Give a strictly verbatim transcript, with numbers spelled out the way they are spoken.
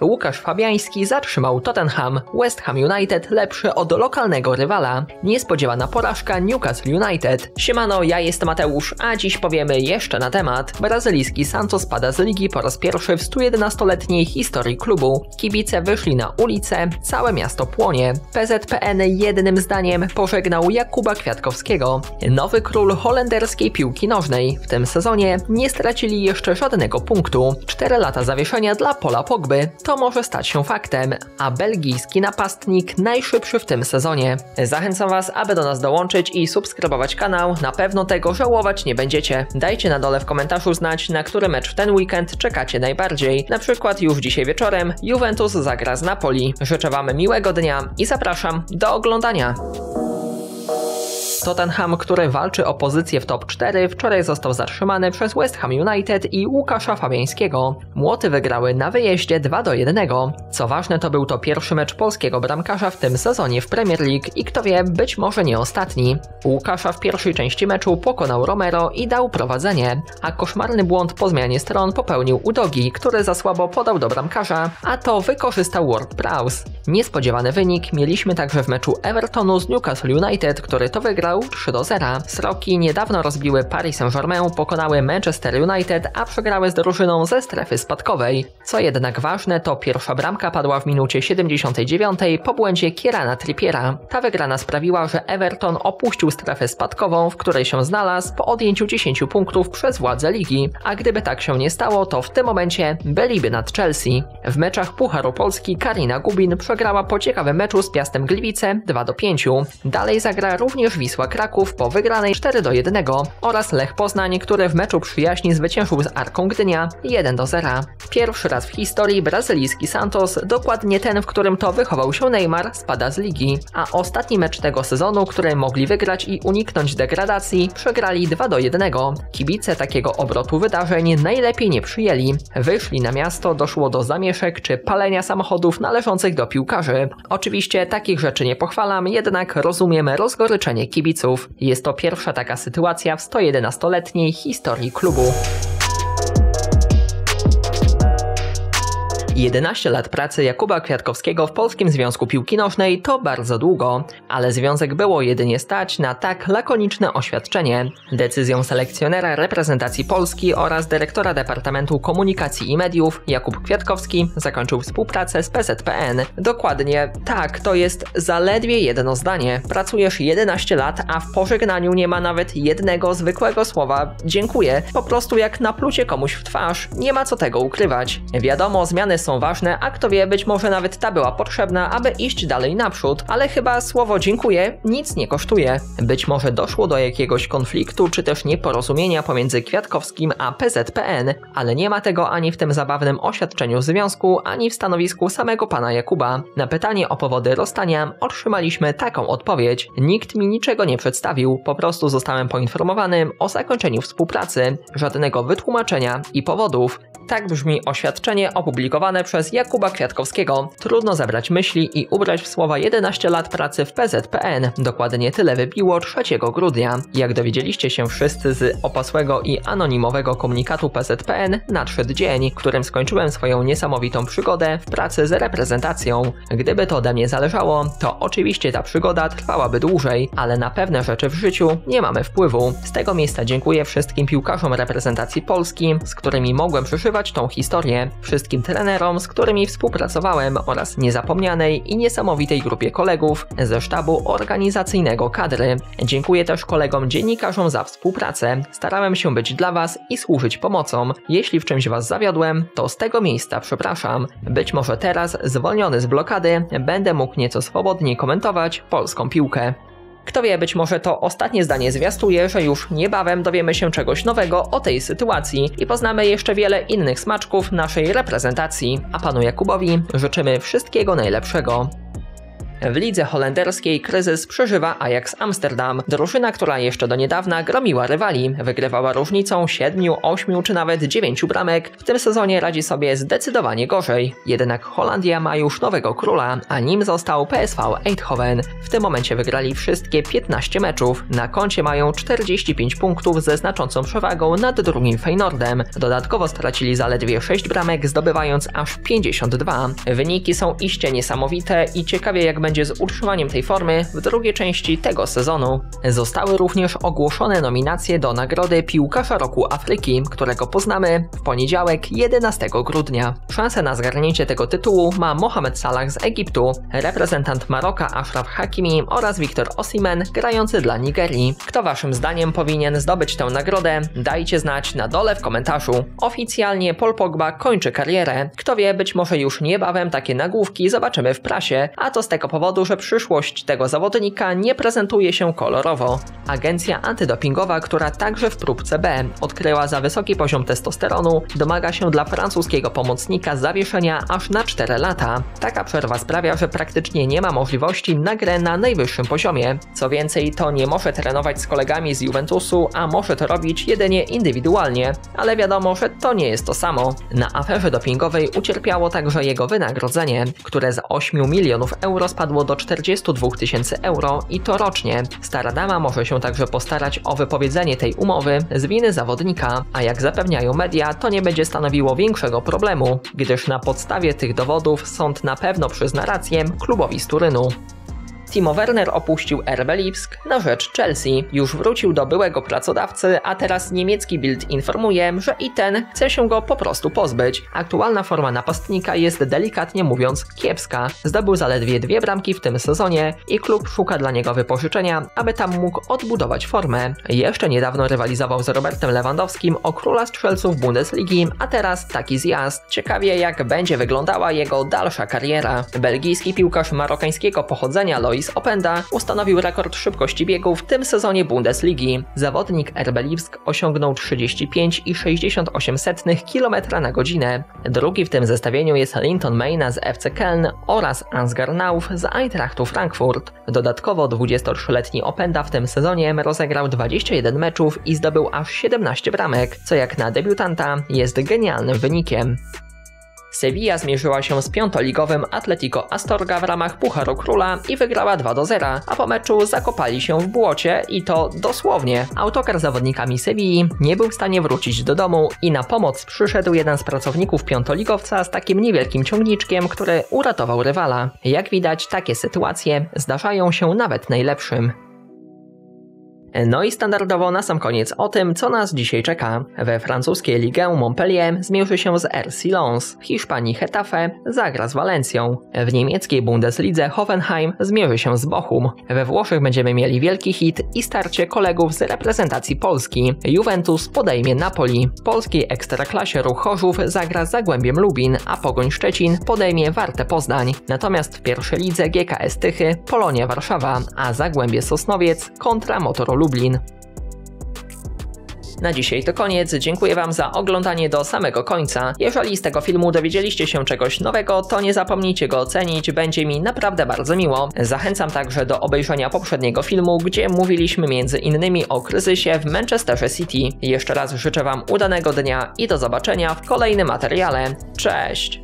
Łukasz Fabiański zatrzymał Tottenham, West Ham United lepszy od lokalnego rywala. Niespodziewana porażka Newcastle United. Siemano, ja jestem Mateusz, a dziś powiemy jeszcze na temat. Brazylijski Santos spada z ligi po raz pierwszy w stujedenastoletniej historii klubu. Kibice wyszli na ulicę, całe miasto płonie. P Z P N jednym zdaniem pożegnał Jakuba Kwiatkowskiego. Nowy król holenderskiej piłki nożnej. W tym sezonie nie stracili jeszcze żadnego punktu. cztery lata zawieszenia dla Paula Pogby. To może stać się faktem, a belgijski napastnik najszybszy w tym sezonie. Zachęcam Was, aby do nas dołączyć i subskrybować kanał, na pewno tego żałować nie będziecie. Dajcie na dole w komentarzu znać, na który mecz w ten weekend czekacie najbardziej, na przykład już dzisiaj wieczorem Juventus zagra z Napoli. Życzę Wam miłego dnia i zapraszam do oglądania. Tottenham, który walczy o pozycję w top cztery, wczoraj został zatrzymany przez West Ham United i Łukasza Fabiańskiego. Młoty wygrały na wyjeździe dwa do jednego. Co ważne, to był to pierwszy mecz polskiego bramkarza w tym sezonie w Premier League i kto wie, być może nie ostatni. Łukasza w pierwszej części meczu pokonał Romero i dał prowadzenie, a koszmarny błąd po zmianie stron popełnił Udogi, który za słabo podał do bramkarza, a to wykorzystał Ward Prowse. Niespodziewany wynik mieliśmy także w meczu Evertonu z Newcastle United, który to wygrał trzy do zera. Sroki niedawno rozbiły Paris Saint-Germain, pokonały Manchester United, a przegrały z drużyną ze strefy spadkowej. Co jednak ważne, to pierwsza bramka padła w minucie siedemdziesiątej dziewiątej po błędzie Kierana Trippiera. Ta wygrana sprawiła, że Everton opuścił strefę spadkową, w której się znalazł po odjęciu dziesięciu punktów przez władze ligi, a gdyby tak się nie stało, to w tym momencie byliby nad Chelsea. W meczach Pucharu Polski Karina Gubin przegrała po ciekawym meczu z Piastem Gliwice dwa do pięciu. Dalej zagra również Wisła Kraków po wygranej cztery do jednego oraz Lech Poznań, który w meczu przyjaźni zwyciężył z Arką Gdynia jeden do zera. Pierwszy raz w historii brazylijski Santos, dokładnie ten, w którym to wychował się Neymar, spada z ligi, a ostatni mecz tego sezonu, który mogli wygrać i uniknąć degradacji, przegrali dwa do jednego. Kibice takiego obrotu wydarzeń najlepiej nie przyjęli. Wyszli na miasto, doszło do zamieszek czy palenia samochodów należących do piłkarzy. Oczywiście takich rzeczy nie pochwalam, jednak rozumiem rozgoryczenie kibiców. Jest to pierwsza taka sytuacja w stujedenastoletniej historii klubu. jedenaście lat pracy Jakuba Kwiatkowskiego w Polskim Związku Piłki Nożnej to bardzo długo, ale związek było jedynie stać na tak lakoniczne oświadczenie. Decyzją selekcjonera reprezentacji Polski oraz dyrektora Departamentu Komunikacji i Mediów Jakub Kwiatkowski zakończył współpracę z P Z P N. Dokładnie tak, to jest zaledwie jedno zdanie. Pracujesz jedenaście lat, a w pożegnaniu nie ma nawet jednego zwykłego słowa dziękuję, po prostu jak naplucie komuś w twarz, nie ma co tego ukrywać. Wiadomo, zmiany są są ważne, a kto wie, być może nawet ta była potrzebna, aby iść dalej naprzód, ale chyba słowo dziękuję nic nie kosztuje. Być może doszło do jakiegoś konfliktu czy też nieporozumienia pomiędzy Kwiatkowskim a P Z P N, ale nie ma tego ani w tym zabawnym oświadczeniu związku, ani w stanowisku samego pana Jakuba. Na pytanie o powody rozstania otrzymaliśmy taką odpowiedź. Nikt mi niczego nie przedstawił, po prostu zostałem poinformowany o zakończeniu współpracy, żadnego wytłumaczenia i powodów. Tak brzmi oświadczenie opublikowane przez Jakuba Kwiatkowskiego. Trudno zebrać myśli i ubrać w słowa jedenaście lat pracy w P Z P N. Dokładnie tyle wybiło trzeciego grudnia. Jak dowiedzieliście się wszyscy z opasłego i anonimowego komunikatu P Z P N, nadszedł dzień, którym skończyłem swoją niesamowitą przygodę w pracy z reprezentacją. Gdyby to ode mnie zależało, to oczywiście ta przygoda trwałaby dłużej, ale na pewne rzeczy w życiu nie mamy wpływu. Z tego miejsca dziękuję wszystkim piłkarzom reprezentacji Polski, z którymi mogłem przeżywać tą historię, wszystkim trenerom, z którymi współpracowałem oraz niezapomnianej i niesamowitej grupie kolegów ze sztabu organizacyjnego kadry. Dziękuję też kolegom dziennikarzom za współpracę. Starałem się być dla Was i służyć pomocą. Jeśli w czymś Was zawiodłem, to z tego miejsca przepraszam. Być może teraz, zwolniony z blokady, będę mógł nieco swobodniej komentować polską piłkę. Kto wie, być może to ostatnie zdanie zwiastuje, że już niebawem dowiemy się czegoś nowego o tej sytuacji i poznamy jeszcze wiele innych smaczków naszej reprezentacji. A panu Jakubowi życzymy wszystkiego najlepszego. W lidze holenderskiej kryzys przeżywa Ajax Amsterdam, drużyna, która jeszcze do niedawna gromiła rywali, wygrywała różnicą siedmiu, ośmiu czy nawet dziewięciu bramek. W tym sezonie radzi sobie zdecydowanie gorzej. Jednak Holandia ma już nowego króla, a nim został P S V Eindhoven. W tym momencie wygrali wszystkie piętnaście meczów, na koncie mają czterdzieści pięć punktów ze znaczącą przewagą nad drugim Feyenoordem. Dodatkowo stracili zaledwie sześć bramek, zdobywając aż pięćdziesiąt dwa. Wyniki są iście niesamowite i ciekawie jak będzie z utrzymaniem tej formy w drugiej części tego sezonu. Zostały również ogłoszone nominacje do nagrody Piłkarza Roku Afryki, którego poznamy w poniedziałek jedenastego grudnia. Szansę na zgarnięcie tego tytułu ma Mohamed Salah z Egiptu, reprezentant Maroka Ashraf Hakimi oraz Victor Osimhen grający dla Nigerii. Kto waszym zdaniem powinien zdobyć tę nagrodę? Dajcie znać na dole w komentarzu. Oficjalnie Paul Pogba kończy karierę. Kto wie, być może już niebawem takie nagłówki zobaczymy w prasie, a to z tego powodu, że przyszłość tego zawodnika nie prezentuje się kolorowo. Agencja antydopingowa, która także w próbce B odkryła za wysoki poziom testosteronu, domaga się dla francuskiego pomocnika zawieszenia aż na cztery lata. Taka przerwa sprawia, że praktycznie nie ma możliwości na grę na najwyższym poziomie. Co więcej, to nie może trenować z kolegami z Juventusu, a może to robić jedynie indywidualnie, ale wiadomo, że to nie jest to samo. Na aferze dopingowej ucierpiało także jego wynagrodzenie, które z ośmiu milionów euro spadło do czterdziestu dwóch tysięcy euro i to rocznie. Stara dama może się także postarać o wypowiedzenie tej umowy z winy zawodnika, a jak zapewniają media, to nie będzie stanowiło większego problemu, gdyż na podstawie tych dowodów sąd na pewno przyzna rację klubowi z Turynu. Timo Werner opuścił R B Lipsk na rzecz Chelsea. Już wrócił do byłego pracodawcy, a teraz niemiecki Bild informuje, że i ten chce się go po prostu pozbyć. Aktualna forma napastnika jest delikatnie mówiąc kiepska. Zdobył zaledwie dwie bramki w tym sezonie i klub szuka dla niego wypożyczenia, aby tam mógł odbudować formę. Jeszcze niedawno rywalizował z Robertem Lewandowskim o króla strzelców Bundesligi, a teraz taki zjazd. Ciekawie jak będzie wyglądała jego dalsza kariera. Belgijski piłkarz marokańskiego pochodzenia Loïs Openda ustanowił rekord szybkości biegu w tym sezonie Bundesligi. Zawodnik R B Lipsk osiągnął trzydzieści pięć przecinek sześćdziesiąt osiem kilometrów na godzinę. Drugi w tym zestawieniu jest Linton Meina z F C Köln oraz Ansgar Knauf z Eintrachtu Frankfurt. Dodatkowo dwudziestotrzyletni Openda w tym sezonie rozegrał dwadzieścia jeden meczów i zdobył aż siedemnaście bramek, co jak na debiutanta jest genialnym wynikiem. Sevilla zmierzyła się z piątoligowym Atletico Astorga w ramach Pucharu Króla i wygrała dwa do zera, a po meczu zakopali się w błocie i to dosłownie. Autokar z zawodnikami Sevilli nie był w stanie wrócić do domu i na pomoc przyszedł jeden z pracowników piątoligowca z takim niewielkim ciągniczkiem, który uratował rywala. Jak widać, takie sytuacje zdarzają się nawet najlepszym. No i standardowo na sam koniec o tym, co nas dzisiaj czeka. We francuskiej Ligue Montpellier zmierzy się z R C Lens, w Hiszpanii Getafe zagra z Walencją, w niemieckiej Bundeslidze Hoffenheim zmierzy się z Bochum, we Włoszech będziemy mieli wielki hit i starcie kolegów z reprezentacji Polski, Juventus podejmie Napoli, w polskiej Ekstraklasie Ruch Chorzów zagra z Zagłębiem Lubin, a Pogoń Szczecin podejmie Wartę Poznań, natomiast w pierwszej lidze G K S Tychy, Polonia Warszawa, a Zagłębie Sosnowiec kontra Motor Lublin. Lublin. Na dzisiaj to koniec, dziękuję wam za oglądanie do samego końca. Jeżeli z tego filmu dowiedzieliście się czegoś nowego, to nie zapomnijcie go ocenić, będzie mi naprawdę bardzo miło. Zachęcam także do obejrzenia poprzedniego filmu, gdzie mówiliśmy między innymi o kryzysie w Manchesterze City. Jeszcze raz życzę wam udanego dnia i do zobaczenia w kolejnym materiale. Cześć!